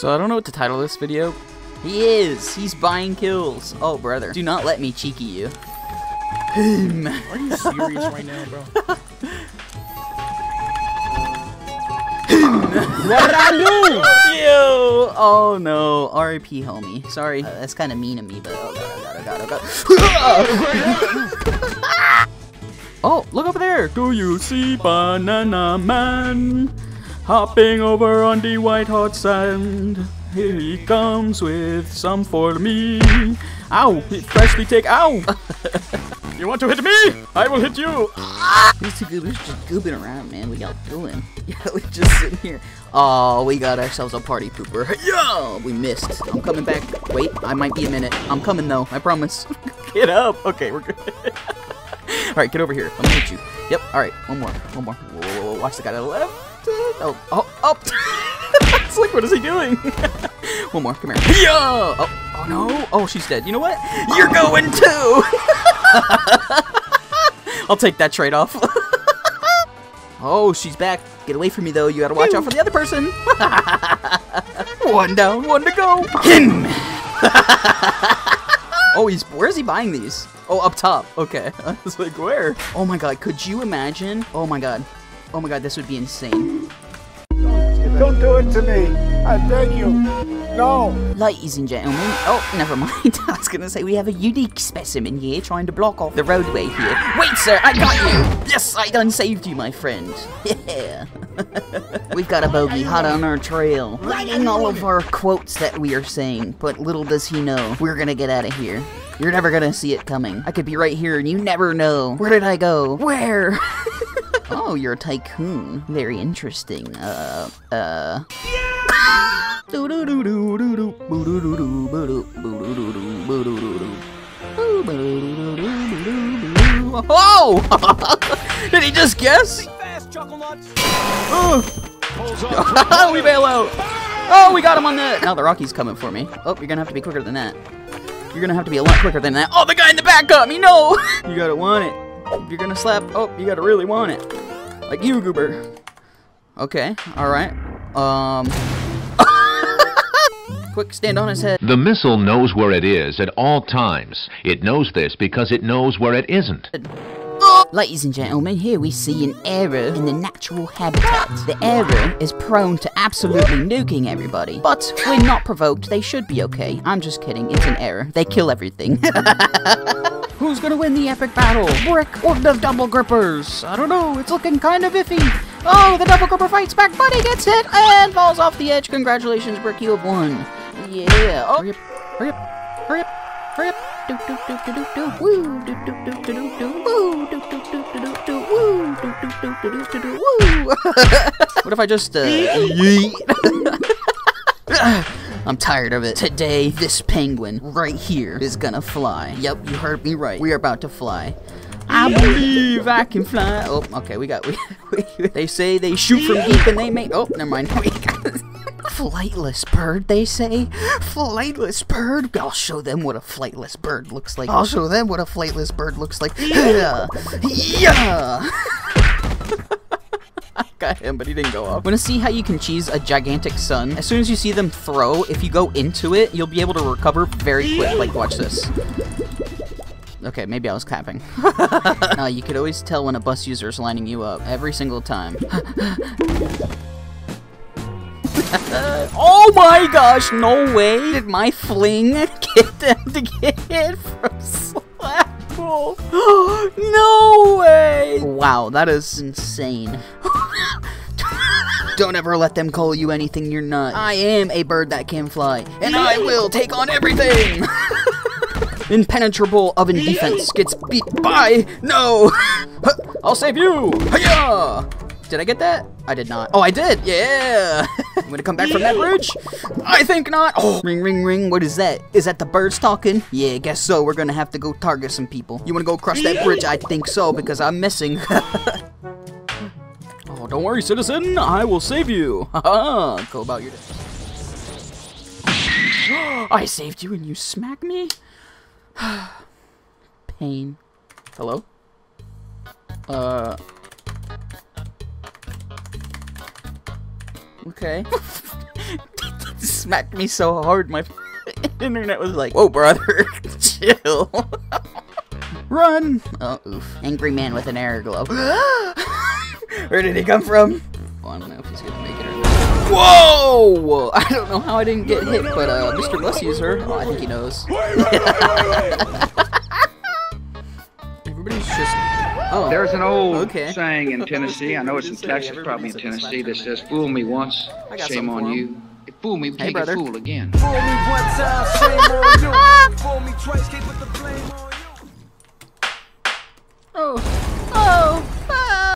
So I don't know what to title this video. He is! He's buying kills! Oh, brother. Do not let me cheeky you. Are you serious right now, bro? What did I do? Ew! Oh, no. R.I.P. homie. Sorry. That's kind of mean of me, but oh, God, oh, God, oh, God. Oh, look over there! Do you see Banana Man? Hopping over on the white hot sand. Here he comes with some for me. Ow! Freshly take ow! You want to hit me? I will hit you! These two goobers just goobing around, man. What y'all doing? Yeah, we just sitting here. Oh, we got ourselves a party pooper. Yeah! We missed. I'm coming back. Wait, I might be a minute. I'm coming though, I promise. Get up! Okay, we're good. Alright, get over here. I'm gonna hit you. Yep, alright, one more. Whoa, whoa, whoa, watch the guy to the left. Oh, up! It's like, what is he doing? One more, come here. Yo! Oh, no. Oh, she's dead. You know what? You're going too! I'll take that trade off. Oh, she's back. Get away from me, though. You gotta watch out for the other person. One down, one to go. Him! Oh, where is he buying these? Oh, up top. Okay. I was like, where? Oh, my God. Could you imagine? Oh, my God. Oh, my God. This would be insane. Don't do it to me. I beg you. No. Ladies and gentlemen. Oh, never mind. I was going to say we have a unique specimen here trying to block off the roadway here. Wait, sir. I got you. Yes, I done saved you, my friend. Yeah. We've got a bogey hot on our trail. Writing all of our quotes that we are saying. But little does he know, we're going to get out of here. You're never going to see it coming. I could be right here and you never know. Where did I go? Where? Oh, you're a tycoon. Very interesting. Oh! Did he just guess? Oh, we bail out. Oh, we got him on the. Now the Rocky's coming for me. Oh, you're gonna have to be quicker than that. You're gonna have to be a lot quicker than that. Oh, the guy in the back got me. No, you gotta want it. If you're gonna slap, oh, you gotta really want it. Like you, Goober. Okay, alright. Quick, stand on his head. The missile knows where it is at all times. It knows this because it knows where it isn't. Ladies and gentlemen, here we see an error in the natural habitat. The error is prone to absolutely nuking everybody. But when not provoked, they should be okay. I'm just kidding, it's an error. They kill everything. Who's gonna win the epic battle? Brick or the double grippers? I don't know, it's looking kind of iffy. Oh, the double gripper fights back, but he gets hit and falls off the edge. Congratulations, Brick, you have won. Yeah. Oh. Hurry up. Do do do do do do woo do do do do do woo do do do do do woo do do do do do do woo. What if I just I'm tired of it. Today this penguin right here is gonna fly. Yep, you heard me right. We are about to fly. I believe I can fly. Oh, okay, they say they shoot from deep and they make never mind. Flightless bird, they say. Flightless bird. I'll show them what a flightless bird looks like. Yeah. Yeah. I got him, but he didn't go up. Want to see how you can cheese a gigantic sun? As soon as you see them throw, if you go into it, you'll be able to recover very quick. Like, watch this. Okay, maybe I was clapping. You could always tell when a bus user is lining you up. Every single time. Oh my gosh, no way did my fling get them to get hit from Slapple. No way! Wow, that is insane. Don't ever let them call you anything you're not. I am a bird that can fly, and I will take on everything! Impenetrable oven defense gets beat by... No! I'll save you! Hiya! Did I get that? I did not. Oh, I did! Yeah! I'm gonna come back from that bridge? I think not! Oh, ring, ring, ring. What is that? Is that the birds talking? Yeah, guess so. We're gonna have to go target some people. You wanna go cross that bridge? I think so, because I'm missing. Oh, don't worry, citizen. I will save you. Haha. Go about your day. I saved you and you smack me? Pain. Hello? Okay. smacked me so hard, my internet was like, whoa, brother, chill. Run! Oh, oof. Angry man with an air glove. Where did he come from? Well, I don't know if he's gonna make it or not. Whoa! I don't know how I didn't get hit, but Mr. Bless uses her. Oh, I think he knows. Everybody's just... Oh. There's an old saying in Tennessee, I know it's in Texas, probably in Tennessee, that says, fool me once, shame on you. Fool me, take a fool again. Fool me once, shame on you. Fool me twice, can't put the blame on you. Oh.